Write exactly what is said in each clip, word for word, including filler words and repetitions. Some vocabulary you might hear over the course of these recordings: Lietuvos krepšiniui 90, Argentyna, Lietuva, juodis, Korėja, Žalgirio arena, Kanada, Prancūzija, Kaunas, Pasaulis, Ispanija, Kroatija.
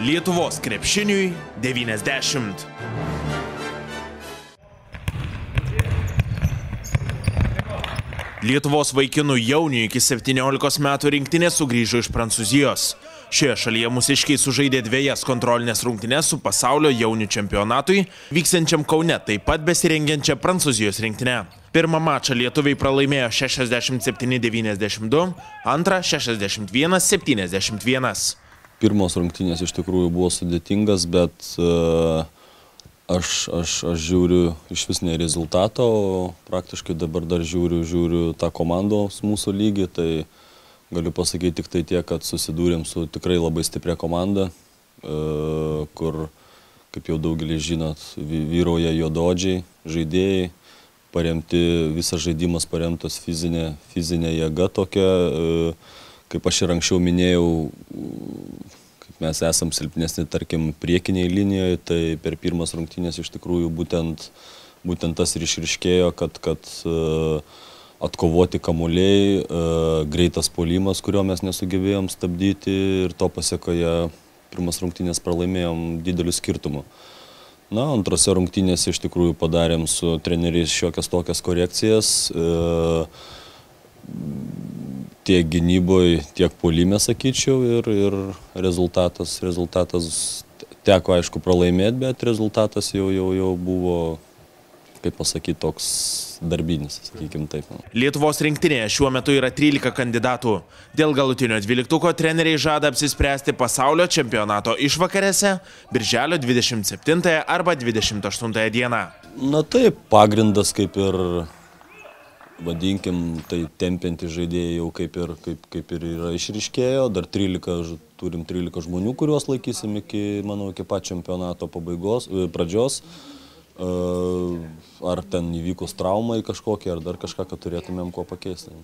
Lietuvos krepšiniui devyniasdešimt. Lietuvos vaikinų jaunių iki septyniolikos metų rinktinė sugrįžo iš Prancūzijos. Šioje šalyje mūsiškiai sužaidė dviejas kontrolinės rungtynės su pasaulio jaunių čempionatui, vyksiančiam Kaune, taip pat besirengiančią Prancūzijos rinktinę. Pirmą mačą lietuviai pralaimėjo šešiasdešimt septyni devyniasdešimt du, antrą šešiasdešimt vienas septyniasdešimt vienas. Pirmos rungtynės iš tikrųjų buvo sudėtingas, bet aš, aš, aš žiūriu iš vis ne rezultato, o praktiškai dabar dar žiūriu, žiūriu tą komandos mūsų lygį, tai galiu pasakyti tik tai tiek, kad susidūrėm su tikrai labai stipria komanda, kur, kaip jau daugelį žinot, vyrauja juododžiai, žaidėjai, paremti, visas žaidimas paremtas fizinė, fizinė jėga tokia. Kaip aš ir anksčiau minėjau, kaip mes esam silpnesni, tarkim, priekiniai linijoje, tai per pirmas rungtynės iš tikrųjų būtent, būtent tas ir išryškėjo, kad, kad atkovoti kamuoliai, greitas puolimas, kurio mes nesugebėjom stabdyti ir to pasiekoje pirmas rungtynės pralaimėjom dideliu skirtumu. Na, antrose rungtynės iš tikrųjų padarėm su treneriais šiokias tokias korekcijas. Tiek gynyboje, tiek puolime, sakyčiau, ir, ir rezultatas, rezultatas teko, aišku, pralaimėti, bet rezultatas jau, jau, jau buvo, kaip pasakyti, toks darbinis, sakykime taip. Lietuvos rinktinėje šiuo metu yra trylika kandidatų. Dėl galutinio dvyliktuko treneriai žada apsispręsti pasaulio čempionato išvakarėse, birželio dvidešimt septintąją arba dvidešimt aštuntąją dieną. Na taip, pagrindas kaip ir... Vadinkim, tai tempiantys žaidėjai jau kaip ir, kaip, kaip ir yra išryškėjo. Dar trylika, turim trylika žmonių, kuriuos laikysim iki, manau, iki pat čempionato pabaigos, pradžios. Ar ten įvykus traumai kažkokie, ar dar kažką, kad turėtumėm kuo pakeisti.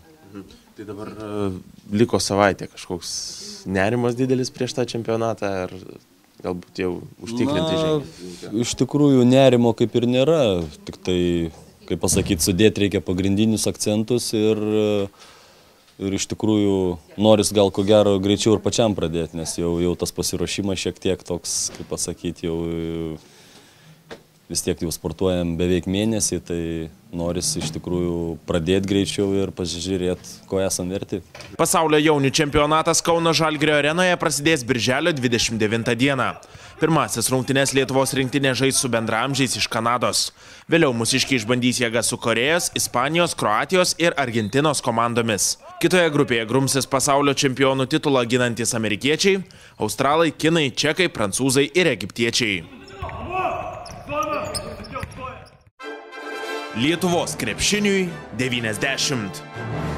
Tai dabar liko savaitė, kažkoks nerimas didelis prieš tą čempionatą, ar galbūt jau užtikrinti žengti? Iš tikrųjų nerimo kaip ir nėra, tik tai... Kaip pasakyti, sudėti reikia pagrindinius akcentus ir, ir iš tikrųjų noris gal ko gero greičiau ir pačiam pradėti, nes jau, jau tas pasiruošimas šiek tiek toks, kaip pasakyti, jau vis tiek jau sportuojam beveik mėnesį, tai noris iš tikrųjų pradėti greičiau ir pasižiūrėti, ko esam verti. Pasaulio jaunių čempionatas Kauno Žalgirio arenoje prasidės birželio dvidešimt devintą dieną. Pirmasis rungtynės Lietuvos rinktinė žais su bendraamžiais iš Kanados. Vėliau mūsiškiai išbandys jėgas su Korėjos, Ispanijos, Kroatijos ir Argentinos komandomis. Kitoje grupėje grumsis pasaulio čempionų titulą ginantys amerikiečiai, australai, kinai, čekai, prancūzai ir egiptiečiai. Lietuvos krepšiniui devyniasdešimt.